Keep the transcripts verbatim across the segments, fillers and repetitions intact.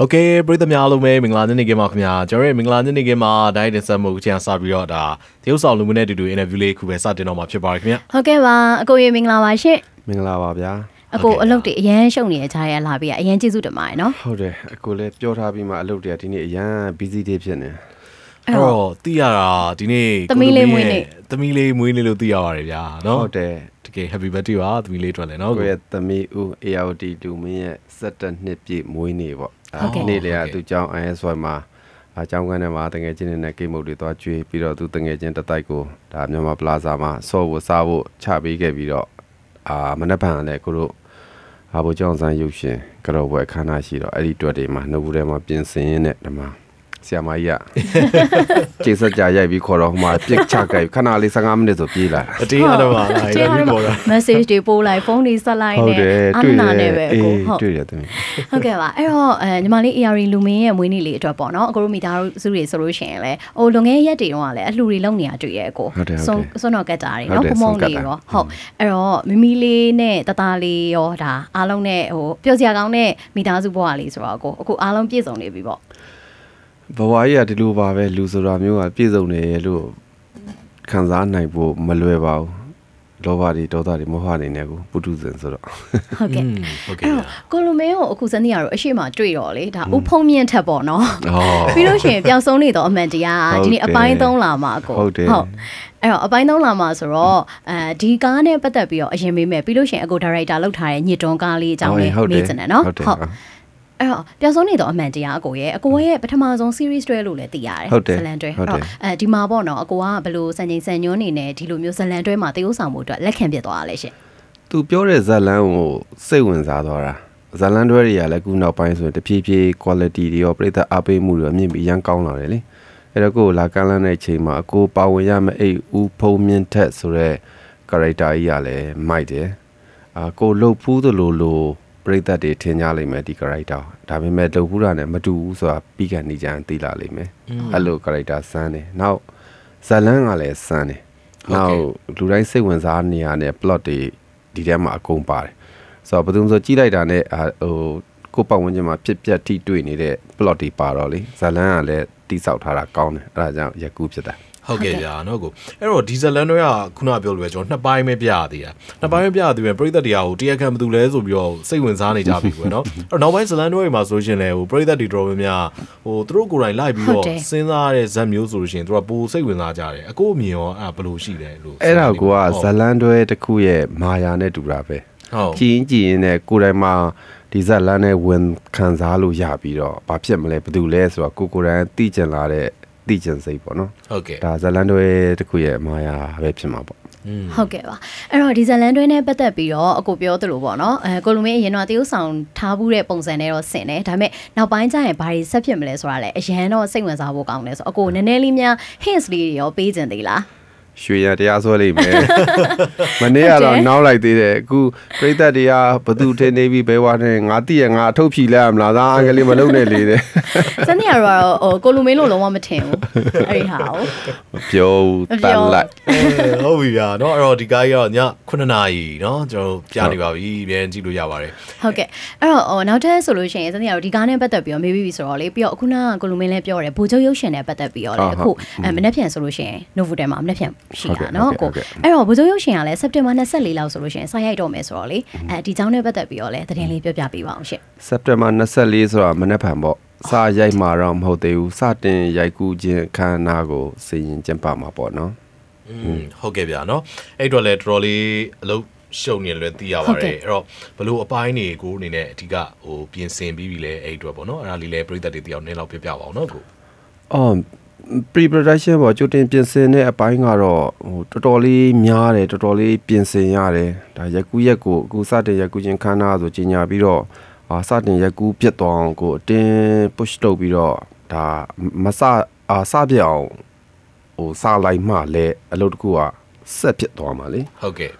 Okay, bring the Mialo May, Mingland in the game of Mia, Jerry Mingland in the game, died in some Mochi and Sabriota. They also illuminated to interview Kuesat in Omacha Barkmia. Okay, well, go in Minglawa ship. Minglawa, I go looked at Yan Shoni, a tire labia, Yan Jizudamai, no? How dare I could let your happy my looked at in a young busy dipson. Oh, Tiara, Dine, the Mile Muni, the Mile Muni Tiara, no day. Happy birthday, you are the later and all with the me who A O D to me certain nippy mooney. Okay, Nelia to John and Swama. I jump when I'm out and getting in a game of the Dodgy, Peter to the agent at Taiko, Damnama Plazama, so was Savo, Chabi gave it up. Ah, Manapan, that Guru Abu Johnson, you should cut over Kanashiro, I did to a day, man, no would have been saying it, ma. Siamaya. Jason Jaya, we call off my big chucker. Can I listen? I'm little Pila. Message the ball like phone is a line. Okay, well, and Mali Yari Lumi and Winnie Lee drop on all Goromita Zuri solution. Oh, Longaya Dinoale, at Lurilonia to Yako. So, so no Gatari, no Mongo, Hop, Ero, Mimili, Ne, Tatali, Oda, Alone, or Piozagone, Mitazualis, Rago, Alon Piz only before. But why are the Luba Luzeramu at Pizone Lu Kanzanaibo, Malueva, Lobari, Dotari, Mohari Nego, Puduzan? Okay, okay. Colomeo, Cusania, Shima, Trioli, Upomi and Tabono. Oh, Piloshi, Piazonido, Mendia, a Bindon Lama. A Bindon Lamas are all Digane, but that be a Jimmy Piloshi, a good director, Lotai, and you don't galley down in Hudson and all. Oh, there's only the Amandia go here, go here, but Amazon series to a lule the yard. Hotel, a Dimabono, a goa, below San Senoni, Tilumus, Salandre, Mateus, and Wood, like him be to Alish. To pure Zalamo, Sewins Adora. Zalandria, Laguna Pines with the P P quality, the operator Abe Muru, maybe young Connor, really. It a go like Alan Chima, go Powayam, a Upomian Tessure, Carita Yale, my dear. A go low poodle. That day, ten yali medicarator. Tabby met the Huran and Matu, so a big and me. Hello, Carita Sunny. Now, Salanale Sunny. Now, do I say when Zani and a plotty dilemma compare? So, but those Chile done it, oh, Copa when you my pipia tea doing it, plotty paroli. Salanale, this out her account, Raja Yakupseta. Okay, yeah, no go. Error, diesel and Kunabil Wedge, not by me Biadia. Not by Biadia, break the Diao, dear come to Les of your sequence on each other, you know. Or no one's land way, my solution, or break that the Dromia, or through Gurai Libio, since I is some new solution, through a bull sequence, a go me or a blue sheet. Eragua, Zalando at the Cuye, Mayane to Grave. Oh, Jinji in a Kurema, diesel lane when Kanzalo Yabiro, Papimle, Dules or Kukuran, teacher Lare. Okay. That's a land way to queer my web. Okay, well, it is a land in a better be all a copio to Lubono, a Golome, you know, the sound tabu repons and error senate. I may now bind time Paris Septimus Rale, a Shano singers are walk on this, or go in an Elimia, Hensley or Bajan Dilla. She are the asshole, man. They are now like the good great idea, but do ten navy bay watering at the and our topi lamb, Lada, Angeli Malone. Sania or Columelo, one material. Anyhow, Joe, oh, we are not all the guy on ya, Kunanai, no, Joe, Piano, E, and Zidu Yawari. Okay. Oh, now tell solution is the Ardigana Batabio, maybe we saw Lepio, Kuna, Columela, Piore, Puto Yoshin, a Batabio, who am Nepian solution. No food, I'm Nepian. She can not go. Error, but you shall accept a man as a little solution. I don't miss Rolly at the town of the Biole, the daily Papi Wangship. September Nassalis or Manapambo, Sa Yaimaram Hotel, Satin Yakuji, Kanago, Sin Jampama Bono. Hogaviano, Adolet Rolly, Low Shonian let the hour, Baloo a piney, good in a tiga, or P N C Bibile, Adobono, and Ali Labri that the Onel of Pipia no go. Um. Pre-production was just in Piensen a buying arrow, totally miare, totally Piensen yare, Yaku Yaku, go Saturday Yakujin Kana, the Jinia Biro, or Saturday Yaku Pieton, go then push to Biro, the Massa Sabio, or Salai Male, a lot goa, Sepit Tomali. Okay.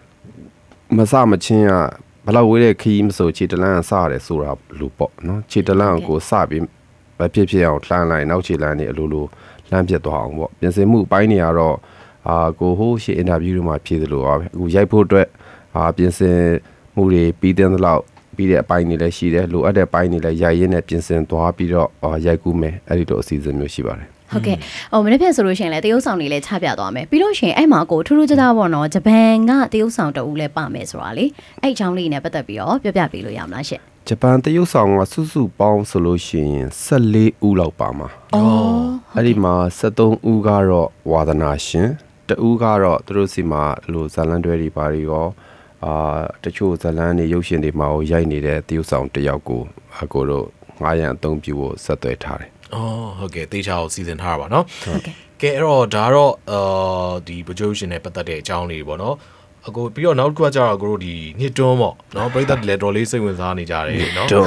Massa Machina, Palaway Kim, so Chitalan Sare Sura Lupo, no Chitalan go Sabim, by Pipi out, Lanai, Nauchilani, Lulu. Lampier to Hong Kong. Then say, move by near all. Ah, go home, she interviewed my Pedro. Who I put it. Ah, then say, Murray beaten loud. 比来摆你来洗的，如果来摆你来压烟的，平时多比了啊压股没，阿里多时间没洗吧嘞。 OK， 我們呢篇 solution 咧，都有上嚟咧差別多咩？比如講，誒馬哥，除咗只打波呢，就平啊，都有上到五咧八咩數啊咧，誒將嚟呢不特別哦，別別比如有哪些？只班都有上我叔叔幫 solution 十里五六八嘛。哦，阿啲嘛十棟五家樂華德那先，只五家樂都係嘛路三兩對嚟擺嚟個。 啊！这chỗ咱那呢有些的毛伢呢的都上这要过，还过了俺样东比我实在差嘞。哦 ，OK， 对照时间差吧，喏。OK。给罗查罗呃，第不就是呢？不得的，讲哩不喏。啊个，比如那国家个罗的，你中么？喏，不得来罗哩新闻啥呢？家嘞，喏。中。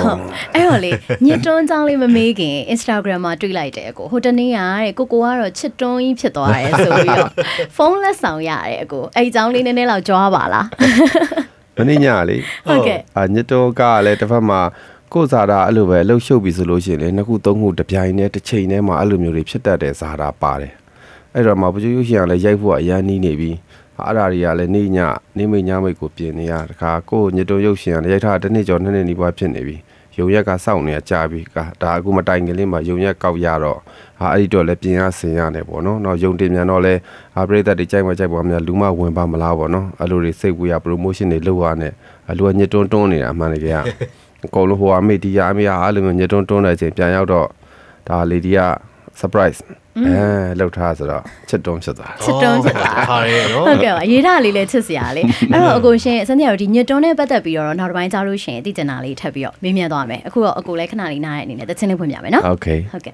哎罗哩，你中讲哩么没个 ？Instagram 嘛追来这个，或者你呀，个个啊罗吃中一撇多哎，所以哦，放了上呀这个，哎讲哩你你老抓吧啦。 Ini nyali. Okay. Anja tu kalau le, tapi mah kau zara alu ber, le show bisu losi le. Naku tunggu depan ini, terceh ini mah alu murib setar deh zara pare. Ada mah baju yang le jaifu ayah ni nebi. Ada dia le ni nyah, ni menyah mengkopi ni ya. Kau anja tu yang le jaitah dene joran ni buat pun nebi. Jauhnya kasau ni cabi. Dah aku matai ni le mah jauhnya kau yaro. Hari tu le punya siang le bono. No jauh timnya no le. Apa itu dicai macam bukan luma bukan pamelawa no. Alu resep gua promotion ni luaran ni. Alu ni contoh ni aman dia. Kalau hujan media media alu ni contoh ni je. Jangan ada dah media surprise. Eh, laut hasa lah. Cedom cedar. Cedom cedar. Okay, ini dah lili tersiar le. Alu aku sih sendiri ada ni contoh ni pada biar orang ramai cari sih di jenah le terbiar. Biar doa me. Aku aku lek nari nai ni. Tapi sini pun biar me no. Okay. Okay.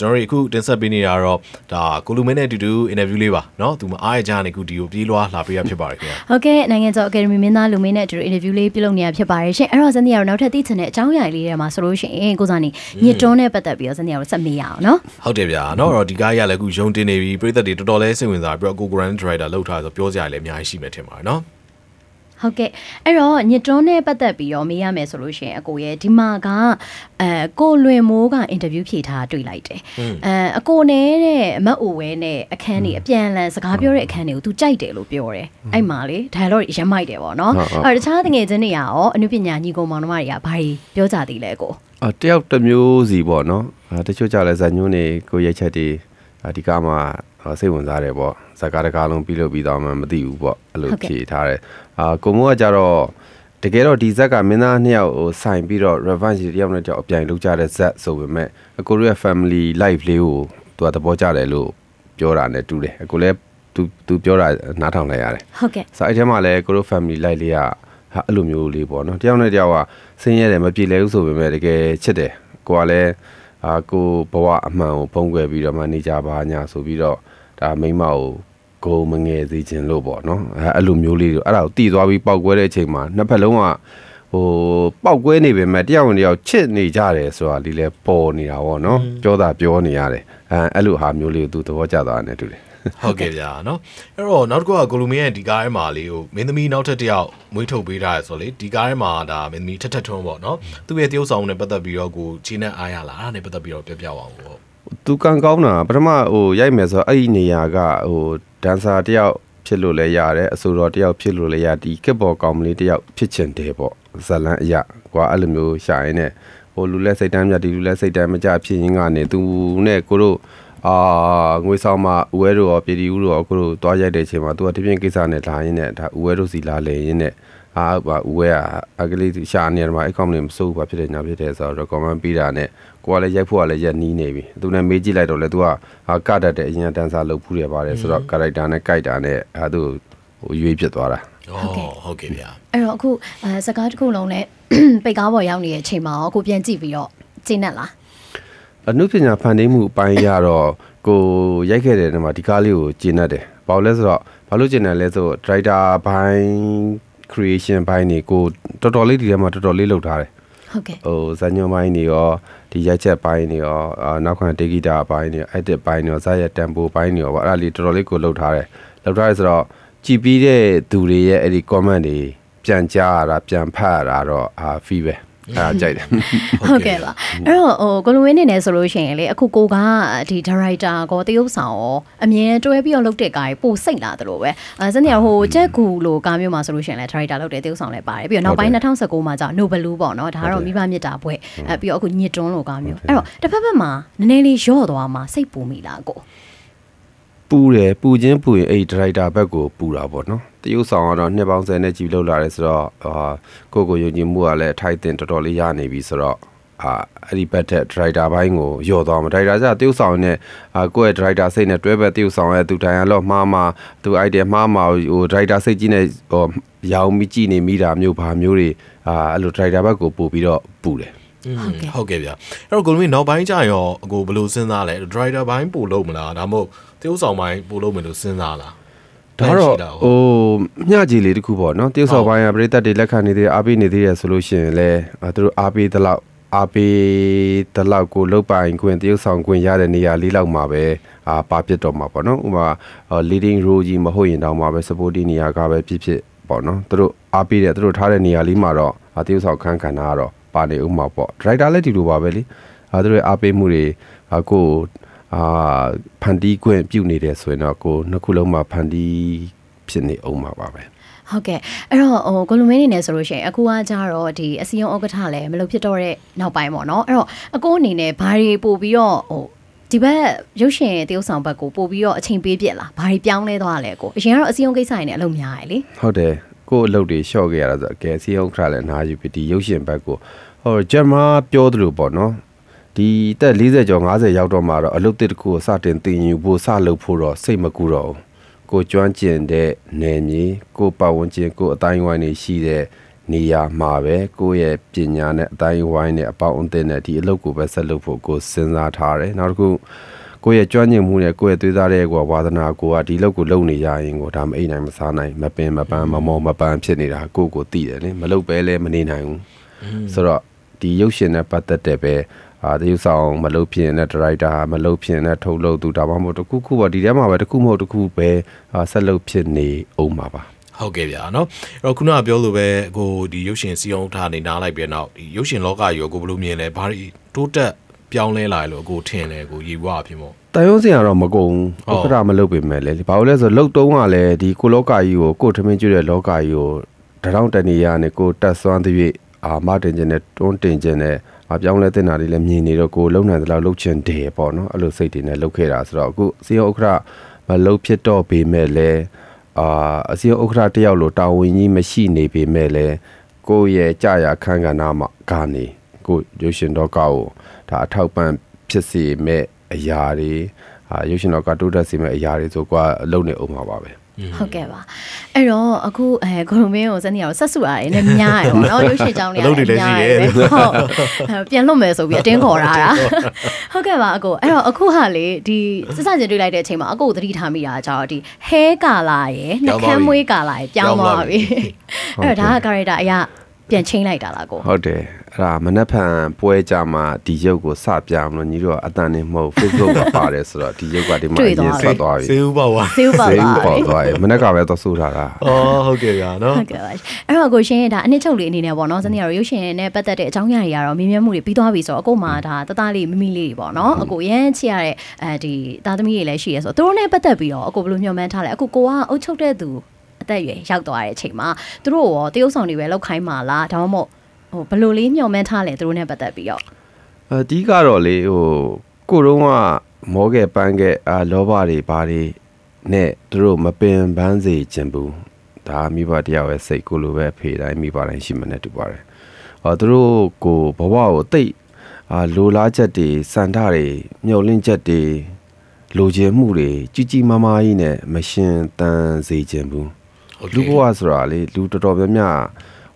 Jadi aku tensa bini Arab, dah kalau mana tu tu interview lewa, no, tu mah ayah jangan aku diop di luar lapik apa barik. Okay, nanti jauh kerana mana lu mana tu interview lepi long ni apa barik. Saya orang sendiri orang nak tadi sana jauh yang lirik masalah saya, aku zani ni jauhnya betul biasa ni orang semia, no. How dia ya, no orang tiga ya lagu jauh tu ni, berita di tu dollar sini dah berapa guguran terakhir dah laut ada biasa ni ada sih macam mana, no. Okay, orang ni jauhnya betul biasa ni ada solusi aku ye di mana. Kau luar muka interview kita tu lagi. Kau ni mahu ni akan ni piala sekarang ni akan ni tu jadi lu piala. Ai malai, dah lor isya mai deh, no. Ada cara dengan jenis ya, ni penyanyi kau mana mari apa piala jadi lego. Tiap tamu zibo, no. Tapi cuaca le sanyu ni kau ye ceri di kamar sehun zare bo. Sekarang kalau pilu bida mesti ubo lu kita. Kau muka jaro. Tegar di zaga mana ni aku sign biru revansi dia mana jauh pian luka ada zat sebelum aku luar family life lewu tu ada baca lelu joran le tu le aku le tu tu joran natang le ya le. Okay. Sahaja malah aku luar family life dia alum yo lebu no dia mana dia wa seni le macam lewu sebelum dekai cede aku le aku bawa mau punggu biru mana ni jawab hanya sebelum dah memau. Kau mengerti jenis apa, no? Alum yuli, ada tiada bi bau kuih leceh mana? Nampak lama, oh bau kuih ni bermacam ni ada cini jari soal ni le bau ni awak, no? Jodoh bau ni ada, alum ham yuli tu tu wajar dah ni tu le. Okay, ya, no. Ero, nampak aku lumia tiga malu, mendemi nampak dia mudah bira soal tiga malu dah mendemi cecah cuma, no? Tu yang dia usah ni pada bira aku China ayah lah, ni pada bira dia awak. Tu kan kau na, pertama oh yang macam ini agak oh Dansa dia perlu layar, surau dia perlu layar. Ike bawa kamera dia pergi cendera. Selain ya, gua alami saya ni. Olu leh sedang jadi, olu leh sedang macam pergi ingat ni. Tu ni kalau ah, gua sama ueru apa dia ueru aku tu aja deh cuma tu ada pun kisah ni lah ini. Dah ueru sila leh ini. Ah, uer agaknya saya ni ramai kamera musuh pergi dengan pergi sahaja. Kamera pira ni. Kau ada yang pula yang ni ni, tu nak meji lagi tu le tu ah, kada deh, ini dan salah pura pura, sebab kalau dah nak kait dah ni, aduh, uibat tu ada. Oh, okay dia. Ayo aku sekarang aku long le, pegawai yang ni cuma aku pian cipio, cina lah. Anu punya pandemu panya ro, aku yang kira ni mah di kaliu cina deh, balas ro, balu cina le tu try dah pany creation pany ni, aku tertolak dia mah tertolak le utara. Okay. Oh, sanyo pany ni oh. Dijajah pain ni, nak kena tegi dah pain ni, ada pain ni, saya tempo pain ni, walau literally kau laut hari, laut hari sebab cipi dia tu dia ada komen ni, pian cara, pian par, ada feedback. Okay lah. Kalau kalau ini ni solution ni, aku gua di cerita kau tiup sah. Amian tu hebi orang lukte gay pusing lah terus. Sebenarnya aku cakap lu kami mas solution ni cerita lukte tiup sah ni bar. Biar nampai nanti aku sekolah macam no belu bau, no dah ramai ramai dapat. Biar aku ni jono kami. Ero, tapi apa mah? Nenek jauh doa mah, saya bumi lagu. Pule, pujian pule, eh cerita apa aku pula bau, no. Tiup sah orang ni bangsa ni cipta laris lah. Kau kau yang jemua le, thay tenter tali ya ni bis lah. Ah, ribet cerita apa ingo, jauh doa mah cerita saja tiup sah ni. Ah, kau cerita sih ni tu betul tiup sah tu tanya lah mama, tu idea mama, cerita sih ni jauh mici ni mira miu pah miu ni. Ah, alu cerita apa aku pula pule. Okay. Okay, ya. Kalau kalau ni nak baca yo, go belu sena le. Driver baca pulau mula, namu tiup samai pulau melu sena la. Taro, oh, ni aja le dikubar, no. Tiup samai berita dilakukan ini, api ini dia solution le. Atau api telah api telah go lupa ingkau tiup samai ingkau yang ada ni ya lilang mabe, ah papi jom mabe, no. Uma leading roji mahoin dah mabe seperti ni agak berpipi, no. Terus api dia terus ada ni ya lima ro, tiup samai kan ada ro. Pada umma po, cerita lagi dulu babeli, aduh apa mure aku pandi kau piu ni deh, so aku nak kulo umma pandi sini umma babel. Okay, ero kalau mana ni solution, aku ajar ero di asyong aku thale, melalui cerita nampai mono, ero aku ni ni pari pobio. Tiba jauhnya tiup sampai aku pobio cempe je lah, pari piang ni dah le aku, sekarang asyong kita ni lumia ni. Ada. Kau lalu deh, show gaya ada. Kasi orang kalian haju peti, yusin pakai. Or jemaah piodu bono. Di terlihat jangan ada yang orang marah. Alat terku sahaja tinggi busa lepura semakura. Kau jual cendek neni, kau bawang cendek kau Taiwan ni sih niya mabe. Kau ye penyanyi Taiwan ni apa untenya di laku besar lepuk kau senang tarik. Naku kau ye jual yang mula kau ye tu tarik kau wadah naku di laku lau niya ingo ram ini masanai mapen mapan mamo mapan seni dah kau kau tiada ni malu pele meninaung. Sebab di yusin apa tetapi ada yusang malu piana terada malu piana tholo tu dah mahu tu kuku wadi dia mahu tu kuku mahu tu kuku pe selalu piani oma ba. Okay, ya, no. Rakuna abjol tu kau di yusin siang utara ni nalai piana yusin loka yo kau belum ni le pari tu te. Piang le lai lo, go ten le, go iwa pimo. Tayong siang ram magong, aku ramai lebih meleleh. Paulus log tua le di kulokai yo, go temen jual lokai yo. Terang tania ni go tersuan tuh amat jenis, tuan jenis. Abang le tenari le mni ni go log nanti la log cendeh pono, alu seiti ni log keras la. Go siang okra malog pieta pemele, siang okra tiaw lo tawini mesin ni pemele. Go ye caya kanga nama kani. Kau yusin lokau, dah taupan pesi me ayari, yusin lokau tu dah si me ayari tu gua lau ne umah bawa. Okay ba, ero aku kalau meo seni aku sesuai, nanya, orang yusin jauh ni nanya, pian lomba so biar tengok lah. Okay ba aku, ero aku hari di sesajen tu lagi cuma aku teri thami aja di hekalai, nak kemui kalai, pian mawi, ero dah kari dah ya. Pian ceng lagi dah lagu. Ada, ramana pan boleh jama dijual gua sabjam lo ni lo, adan ni mau Facebook apa le sura dijual gua di mana satu hari. Seubawa, seubawa, mana kau ada sura lah. Oh, okay kan? Okay, kalau gua ceng dah, ni cakap ni ni apa? No, seni orang ceng ni pada dek cakap ni orang mimi mudi pitu habis so aku mada, tetapi mimi lepas no, aku yang cakap di tadi mimi lagi so, tu orang pada biar aku belum nyaman tak le, aku gua aku cakap tu. แต่อยู่ชอบตัวไอ้เฉยมาตรุว่าเตี้ยวส่องนี่เว้ยแล้วไข่มาล่ะถ้าหมอปลุกลิ้นหยองแม่ท่าเลยตรุเนี่ยปัตตะไปยอ Lupa asal ni, lupa terus ni,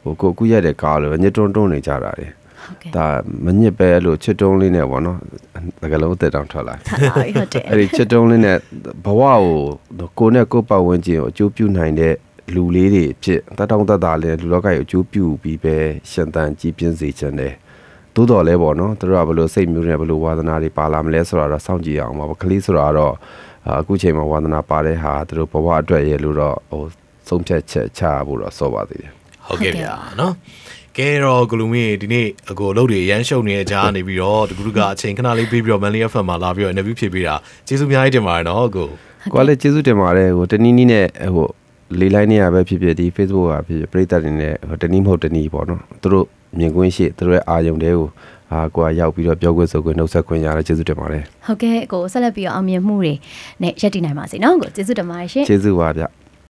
aku kuya dekal, banyak contoh ni cara ni. Tapi banyak perlu contoh ni ni apa no, kalau kita dalam salah. Hari contoh ni ni, bawa aku ni aku bawa je, cuci pun hanya luli ni, tapi dalam tada ni lulakai cuci pipa, sentan cipian sejen ni. Tu dah lepas no, terus ablu seimbang ablu wadanari palam lesra rasam jiang, ablu kelisra ro, aku cuma wadanari paleh, terus bawa dua ye lura. ส่งเช็ดเช็ดชาบุหรี่สวัสดีโอเคนะ Kero Gloomy, Dini, a go loaded, Yansho near Johnny, be all the Gruga, Chinkanali, be your money from my love, and every Pibira. Jesu Miadema, and all go. Quality Jesu Demare, what any nina, Lilania, Pipi, Facebook, Preta in the name of the Nippon, through Minguishi, through Ayam Deo. Ah, go aja upiro biogo so go no sa ko nyara chezu temare. Okay, go sala bi a mye mu re ne yat ti nai ma sin no go chezu temare shin. Chezu wa bya.